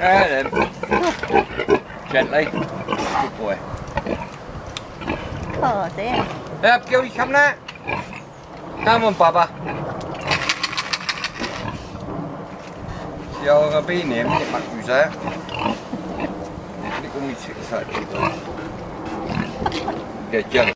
Alright then. Gently. Good boy. Oh dear. Up, Gilly, come there. Come on, Bubba. See how I've been here, I much who's there. Look at me, 6 like people. Get jealous.